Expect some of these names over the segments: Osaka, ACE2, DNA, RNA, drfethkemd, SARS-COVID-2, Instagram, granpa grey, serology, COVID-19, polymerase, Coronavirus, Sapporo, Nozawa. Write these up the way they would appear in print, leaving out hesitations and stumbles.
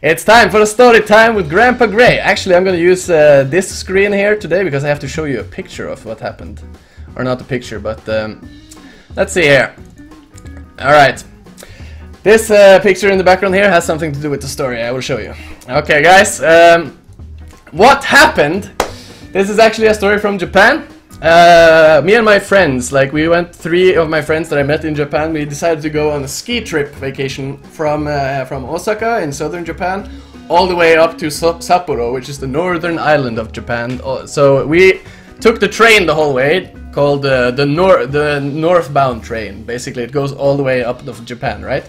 It's time for a story time with Grandpa Gray. Actually, I'm gonna use this screen here today because I have to show you a picture of what happened. Or not a picture, but let's see here. Alright. This picture in the background here has something to do with the story. I will show you. Okay, guys. What happened? This is actually a story from Japan. Me and my friends, three of my friends that I met in Japan, we decided to go on a ski trip vacation from Osaka in southern Japan all the way up to Sapporo, which is the northern island of Japan. So we took the train the whole way, called the northbound train. Basically, it goes all the way up to Japan, right?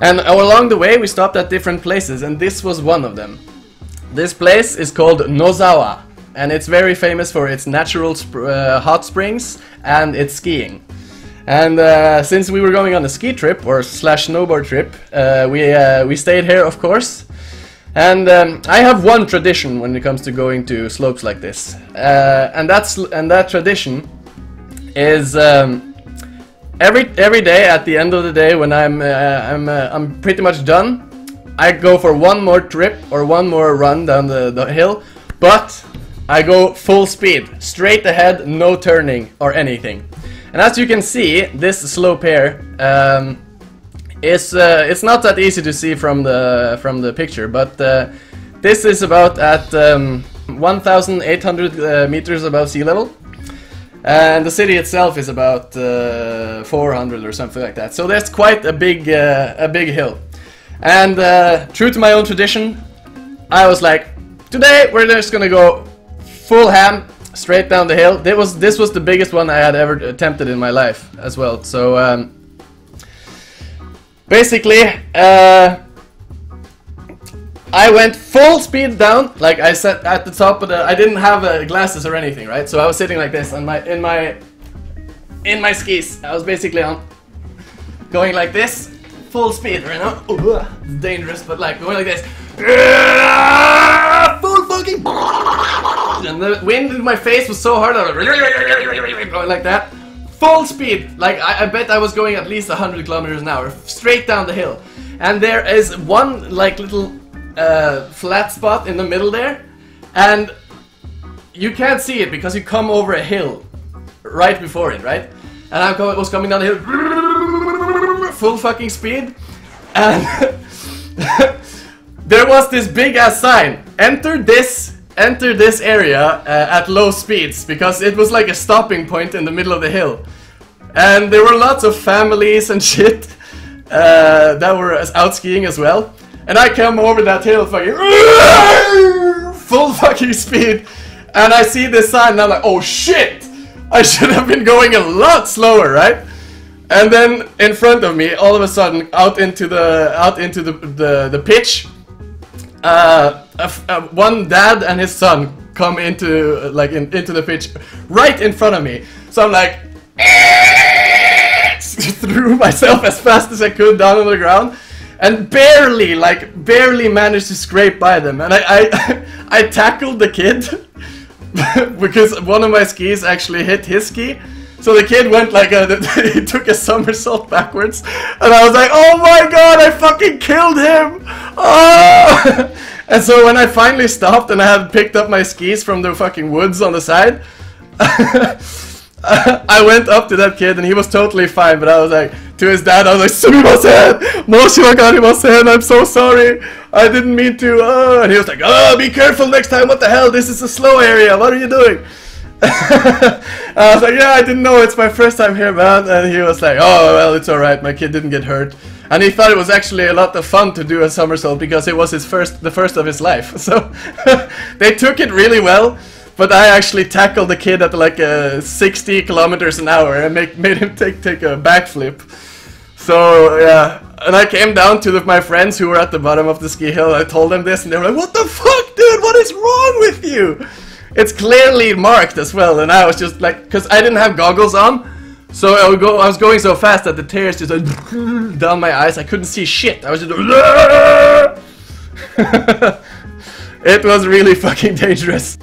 And along the way, we stopped at different places, and this was one of them. This place is called Nozawa. And it's very famous for its natural hot springs and its skiing. And since we were going on a ski trip or slash snowboard trip, we stayed here, of course. And I have one tradition when it comes to going to slopes like this, and that tradition is every day at the end of the day when I'm pretty much done, I go for one more trip or one more run down the hill, but I go full speed, straight ahead, no turning or anything. And as you can see, this slope here it's not that easy to see from the picture, but this is about at 1,800 meters above sea level, and the city itself is about 400 or something like that. So that's quite a big hill. And true to my own tradition, I was like, today we're just gonna go full ham, straight down the hill. This was the biggest one I had ever attempted in my life as well. So basically, I went full speed down. Like I sat at the top of the. I didn't have glasses or anything, right? So I was sitting like this on my skis. I was basically going like this, full speed. Right now, it's dangerous, but like going like this, full fucking. And the wind in my face was so hard, I was going like that, full speed. Like I bet I was going at least 100 kilometers an hour straight down the hill. And there is one like little flat spot in the middle there, and you can't see it because you come over a hill right before it, right? And I was coming down the hill full fucking speed, and there was this big ass sign: enter this area at low speeds, because it was like a stopping point in the middle of the hill. And there were lots of families and shit that were out skiing as well. And I come over that hill fucking full fucking speed, and I see this sign and I'm like, oh shit, I should have been going a lot slower, right? And then in front of me, all of a sudden, out into the pitch, one dad and his son come into the pitch right in front of me. So I'm like, threw myself as fast as I could down on the ground, and barely managed to scrape by them. And I tackled the kid because one of my skis actually hit his ski. So the kid went he took a somersault backwards, and I was like, oh my god, I fucking killed him! Oh! And so when I finally stopped and I had picked up my skis from the fucking woods on the side, I went up to that kid and he was totally fine, but I was like, to his dad, I was like, sumimasen! Moshi wa karimasen! I'm so sorry! I didn't mean to! Oh. And he was like, oh, be careful next time, what the hell, this is a slow area, what are you doing? I was like, yeah, I didn't know, it's my first time here, man. And he was like, oh, well, it's alright, my kid didn't get hurt. And he thought it was actually a lot of fun to do a somersault because it was the first of his life. So they took it really well, but I actually tackled the kid at like 60 kilometers an hour and made him take a backflip. So yeah, and I came down to my friends who were at the bottom of the ski hill. I told them this and they were like, what the fuck, dude, what is wrong with you? It's clearly marked as well, and I was just like, because I didn't have goggles on, so I was going so fast that the tears just went down my eyes. I couldn't see shit. I was just it was really fucking dangerous.